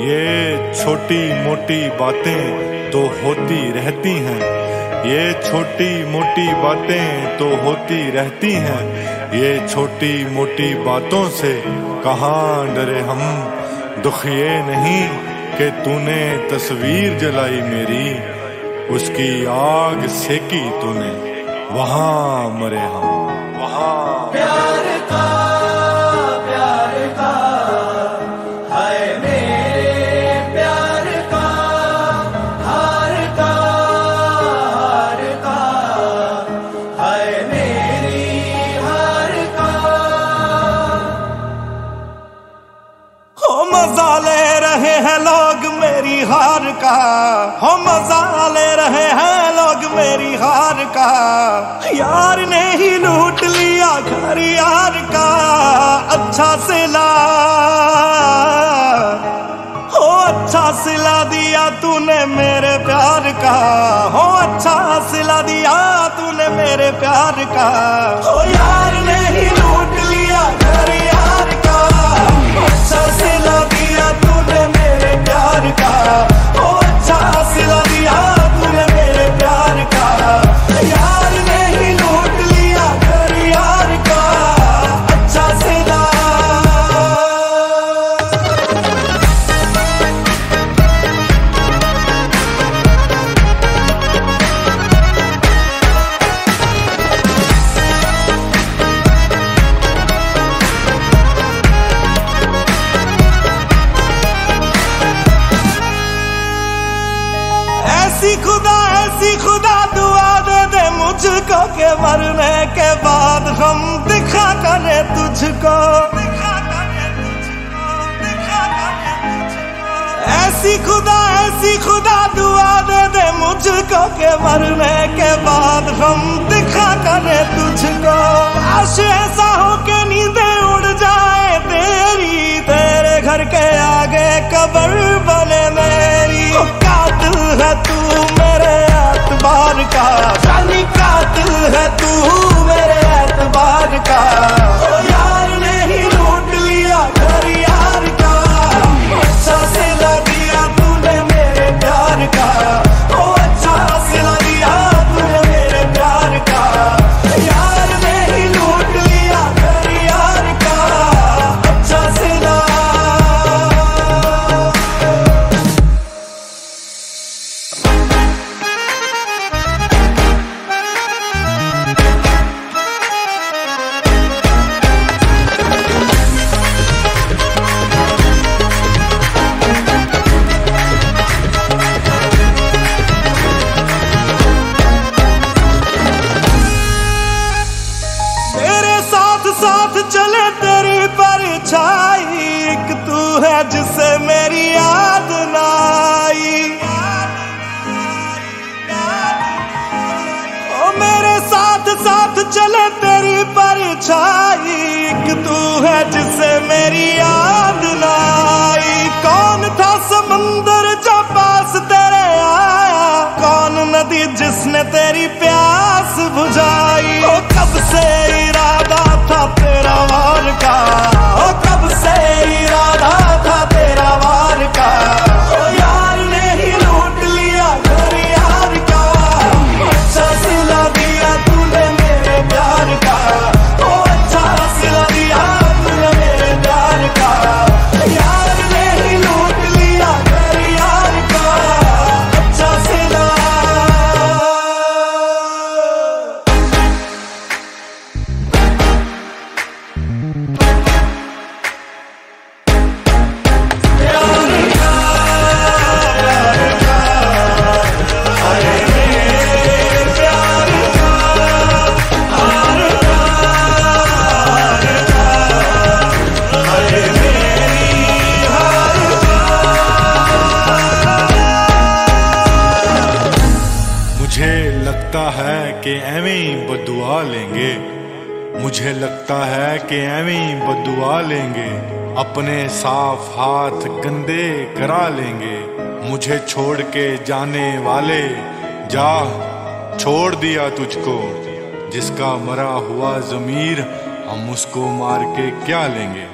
ये छोटी मोटी बातें तो होती रहती हैं, ये छोटी मोटी बातें तो होती रहती हैं, ये छोटी मोटी बातों से कहाँ डरे हम। दुख ये नहीं कि तूने तस्वीर जलाई मेरी, उसकी आग सेकी तूने वहाँ मरे हम। मजा ले रहे हैं लोग मेरी हार का, हो मजा ले रहे हैं लोग मेरी हार का। यार ने ही लूट लिया घर यार का, अच्छा सिला हो अच्छा सिला दिया तूने मेरे प्यार का, हो अच्छा सिला दिया तूने मेरे प्यार का। हो यार ने ही लूट लिया घर यार का, अच्छा सिला ऐसी खुदा दुआ दे दे मुझको के मरने के बाद हम दिखा करे तुझको, ऐसी खुदा दुआ दे दे मुझको के मरने के बाद हम दिखा करे तुझको। आश ऐसा हो के नींदे उड़ जाए तेरी, तेरे घर के आगे कब्र बने मेरी। कातिल है तू मेरे एतबार का, जानी कातिल है तू मेरे एतबार का। ओ यार ने ही लूट लिया घर यार का, अच्छा सिला दिया तूने मेरे प्यार का, ओ अच्छा सिला दिया तूने मेरे प्यार का। यार ने ही लूट लिया घर यार का, अच्छा सिला। चले तेरी परछाई, एक तू है जिसे मेरी याद ना आई। ओ मेरे साथ साथ चले तेरी परछाई, एक तू है जिसे मेरी याद ना आई। कौन था समंदर जो पास तेरे आया, कौन नदी जिसने तेरी प्यास बुझाई। ओ कब से इरादा था तेरा वार का, ओ कब से इरादा था तेरा वार का। ओ यार ने ही लूट लिया घर यार का, अच्छा सिला दिया तूने मेरे प्यार का, ओ अच्छा सिला दिया तूने मेरे प्यार का। यार ने ही लूट लिया घर यार का, अच्छा सिला। लगता है कि ऐवें बद्दुआ लेंगे, मुझे लगता है कि ऐवें बद्दुआ लेंगे, अपने साफ हाथ गंदे करा लेंगे। मुझे छोड़ के जाने वाले जा, छोड़ दिया तुझको, जिसका मरा हुआ ज़मीर हम उसको मार के क्या लेंगे।